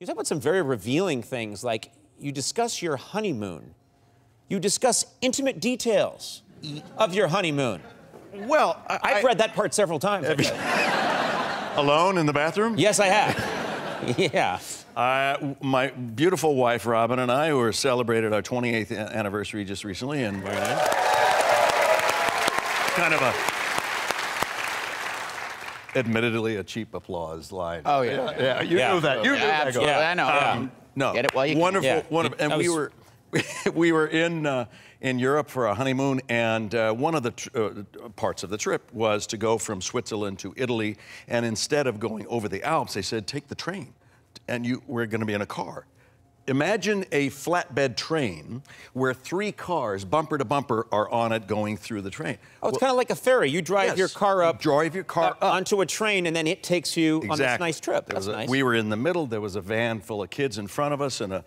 You talk about some very revealing things, like you discuss your honeymoon. You discuss intimate details of your honeymoon. Well, I've read that part several times. Alone in the bathroom? Yes, I have. Yeah. My beautiful wife, Robin, and I were celebrated our 28th anniversary just recently, and we're kind of a, admittedly, a cheap applause line. Oh, yeah. Yeah, you knew that. You knew that. Absolutely, I know. No. Get it while you can. Wonderful. Yeah. And we were in Europe for a honeymoon, and one of the parts of the trip was to go from Switzerland to Italy, and instead of going over the Alps, they said, take the train, and we're gonna be in a car. Imagine a flatbed train where three cars, bumper to bumper, are on it going through the train. Oh, it's kind of like a ferry. You drive your car up. Drive your car up. Onto a train, and then it takes you on this nice trip. That's nice. We were in the middle. There was a van full of kids in front of us and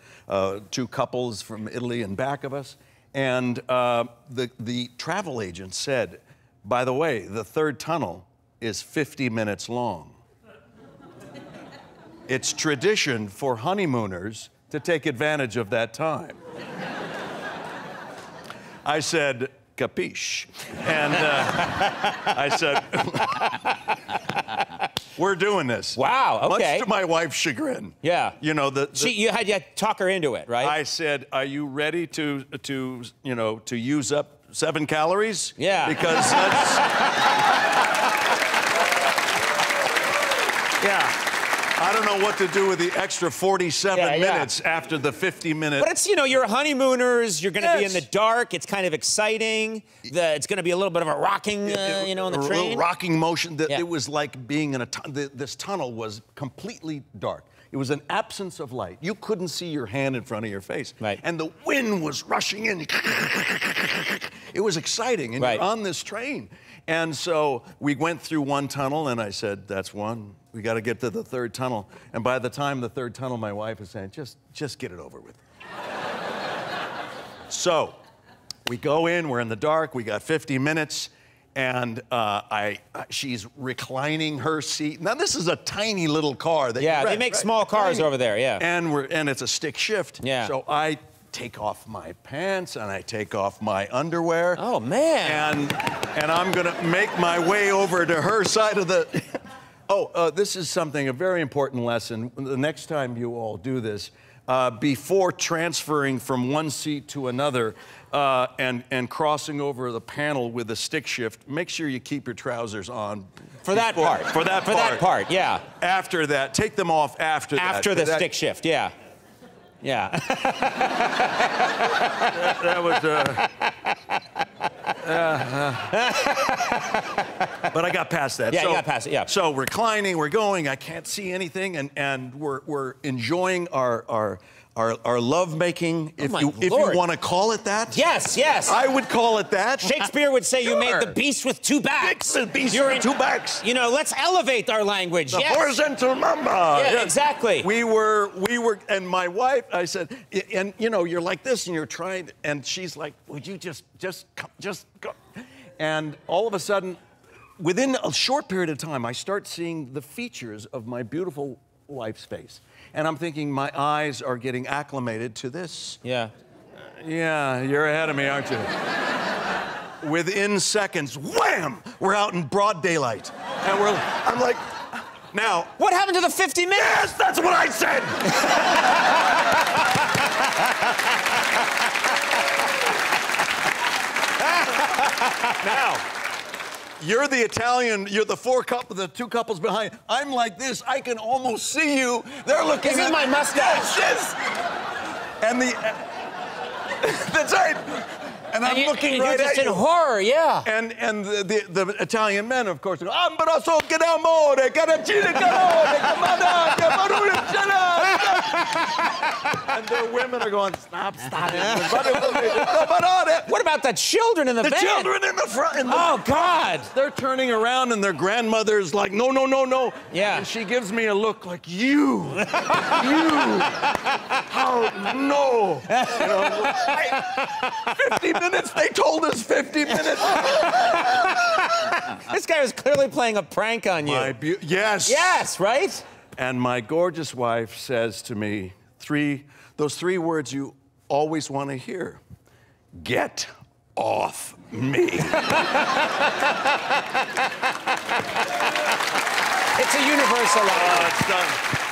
two couples from Italy in back of us. And the travel agent said, by the way, the third tunnel is 50 minutes long. It's tradition for honeymooners to take advantage of that time. I said, capiche. And I said, we're doing this. Wow, okay. Much to my wife's chagrin. Yeah. You know, you had to talk her into it, right? I said, are you ready to use up 7 calories? Yeah. Because that's... Yeah. I don't know what to do with the extra 47 minutes after the 50 minutes. But it's, you know, you're honeymooners, you're going to be in the dark, it's kind of exciting, it's going to be a little bit of a rocking, you know, on the train. A little rocking motion. It was like being in a tunnel. This tunnel was completely dark. It was an absence of light. You couldn't see your hand in front of your face. Right. And the wind was rushing in. It was exciting, and you're on this train. And so we went through one tunnel, and I said, that's one. We got to get to the third tunnel. And by the time the third tunnel, my wife is saying, just get it over with. So we go in, we're in the dark, we got 50 minutes, and she's reclining her seat. Now, this is a tiny little car. That they make small cars over there, And it's a stick shift. Yeah. So I take off my pants, and I take off my underwear. Oh, man. And I'm going to make my way over to her side of the... this is a very important lesson. The next time you all do this, before transferring from one seat to another and crossing over the panel with a stick shift, make sure you keep your trousers on. For that part. For that part. For that part, yeah. After that, take them off after that. After the stick shift, yeah. Yeah. That was... But I got past that. Yeah, so, you got past it, yeah. So reclining, we're going, I can't see anything, and we're enjoying our lovemaking, if you want to call it that. Yes, yes. I would call it that. Shakespeare would say you made the beast with two backs. The beast with two backs. You know, let's elevate our language. The horizontal mamba. Yeah, exactly. We were, and my wife, I said, and you know, you're like this, and you're trying, and she's like, would you just go? And all of a sudden, within a short period of time, I start seeing the features of my beautiful wife's face. And I'm thinking, my eyes are getting acclimated to this. Yeah. Yeah, you're ahead of me, aren't you? Within seconds, wham! We're out in broad daylight. And I'm like, now... What happened to the 50 minutes? Yes, that's what I said! Now... You're the Italian, you're the two couples behind. I'm like this, I can almost see you. They're looking at my mustache. Yes, yes. And that's right. And I'm looking right at you. You're just in horror, yeah. And the Italian men, of course, go, Ambraso che d'amore, caracine calore, camada, camarone, cella. And the women are going, stop, stop. What about the children in the van? The children in the front. Oh, God. They're turning around, and their grandmother's like, no, no, no, no. Yeah. And she gives me a look like, you. How? No. You know, 50 minutes? They told us 50 minutes. This guy was clearly playing a prank on you. Yes. Yes, right? And my gorgeous wife says to me, those three words you always want to hear. Get off me. It's a universal law. It's done.